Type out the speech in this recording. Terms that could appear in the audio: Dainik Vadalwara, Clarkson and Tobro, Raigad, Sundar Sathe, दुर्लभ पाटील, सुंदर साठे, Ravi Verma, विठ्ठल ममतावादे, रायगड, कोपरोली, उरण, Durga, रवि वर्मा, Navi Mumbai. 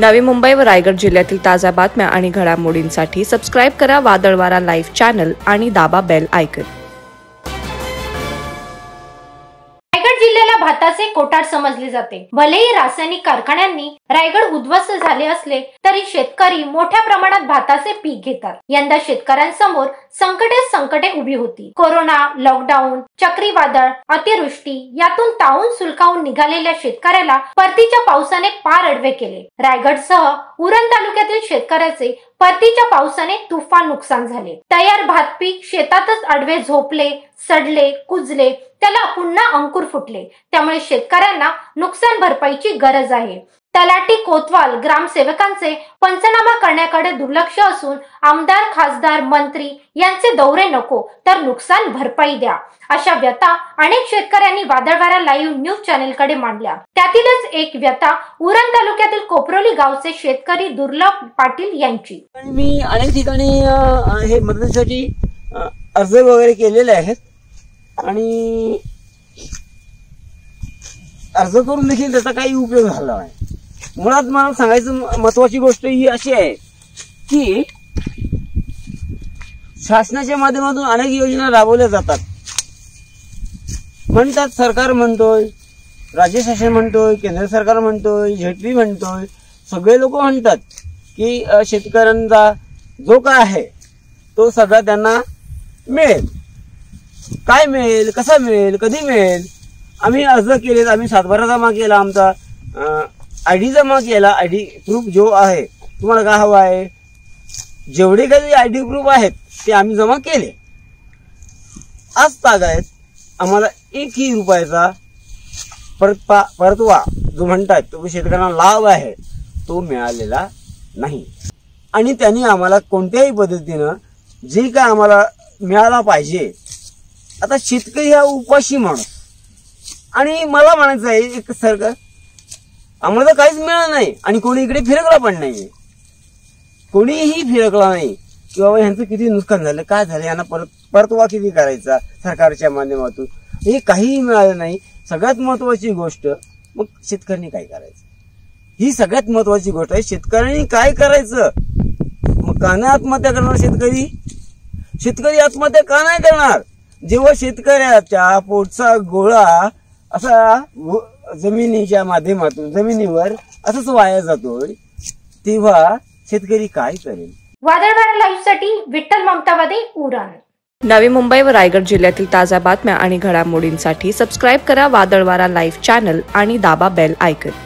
नवी मुंबई व रायगड जिल्ह्यातील ताज्या बातम्या आणि घडामोडींसाठी सबस्क्राइब करा वादळवारा लाईव्ह चॅनल आणि दाबा बेल आयकॉन। रायगड जिल्ह्याला भाताचे कोठार समजले जाते। भलेही रासायनिक कारखान्यांनी रायगड उद्ध्वस्त झाले असले तरी शेतकरी मोठ्या प्रमाणात भाताचे पीक घेतात। यंदा शेतकऱ्यांसमोर संकटे उभी होती। कोरोना, लॉकडाऊन, चक्रीवादळ, अतिवृष्टी यातून तावून सुलकावून निघालेल्या शेतकऱ्याला परतीच्या पावसाने पार अडवे केले। रायगडसह उरण तालुक्यातील शेतकऱ्याचे परतीच्या पावसाने तुफान नुकसान झाले। तयार भात पीक शेतातच अडवे झोपले, सडले, कुजले, त्याला पुन्हा अंकुर फुटले। त्यामुळे शेतकऱ्यांना नुकसान भरपाईची गरज आहे। तलाटी, कोतवाल, ग्रामसेवकांचे पंचनामा करण्याकडे दुर्लक्ष असून आमदार, खासदार, मंत्री यांचे दौरे नको तर नुकसान भरपाई द्या, अशा व्यथा अनेक शेतकऱ्यांनी वादळवारा लाईव्ह न्यूज चॅनलकडे मांडल्या। त्यातीलच एक व्यथा उरण तालुक्यातील कोपरोली गावचे शेतकरी दुर्लभ पाटील यांची। मी अनेक ठिकाणी हे मदतीसाठी अर्ज वगैरे केलेले आहेत आणि अर्ज करून देखील त्याचा काही उपयोग झाला नाही। मुळात मला सांगायचं महत्त्वाची गोष्ट ही अशी आहे की शासनाच्या माध्यमातून अनेक योजना राबवल्या जातात। म्हणतात सरकार म्हणतोय, राज्य शासन म्हणतोय, केंद्र सरकार म्हणतोय, झेडपी म्हणतोय, सगळे लोक म्हणतात की शेतकऱ्यांचा जो काय आहे तो सगळा त्यांना मिळेल। काय मिळेल, कसा मिळेल, कधी मिळेल? आम्ही अर्ज केलेत, आम्ही सातबारा जमा केला, आमचा आयडी जमा केला। आयडी प्रूफ जो आहे तुम्हाला का हवा आहे, जेवढे काही आयडी प्रूफ आहेत ते आम्ही जमा केले। आज तागायत आम्हाला एकही रुपयाचा परतवा जो म्हणतात तो शेतकऱ्यांना लाभ आहे तो मिळालेला नाही। आणि त्यांनी आम्हाला कोणत्याही पद्धतीनं जे काय आम्हाला मिळाला पाहिजे। आता शेतकरी हा उपाशी माणूस आणि मला म्हणायचं आहे एक सरकार आम्हाला तर काहीच मिळालं नाही आणि कोणी इकडे फिरकला पण नाही, कोणीही फिरकला नाही की बाबा यांचं किती नुकसान झालं, काय झालं, यांना परतवा किती करायचा सरकारच्या माध्यमातून, हे काहीही मिळालं नाही। सगळ्यात महत्त्वाची गोष्ट मग शेतकऱ्यांनी काय करायचं, ही सगळ्यात महत्त्वाची गोष्ट आहे। शेतकऱ्यांनी काय करायचं? मग का नाही आत्महत्या करणार शेतकरी? शेतकरी आत्महत्या का नाही करणार? जेव्हा शेतकऱ्याच्या पोटचा गोळा असा जमिनीच्या माध्यमातून जमिनीवर असंच वाया जातो तेव्हा शेतकरी काय करेल? वादळवारा लाईव्ह साठी विठ्ठल ममतावादे, उरण। नवी मुंबई व रायगड जिल्ह्यातील ताज्या बातम्या आणि घडामोडींसाठी सबस्क्राईब करा वादळवारा लाईव्ह चॅनल आणि दाबा बेल आयकॉन।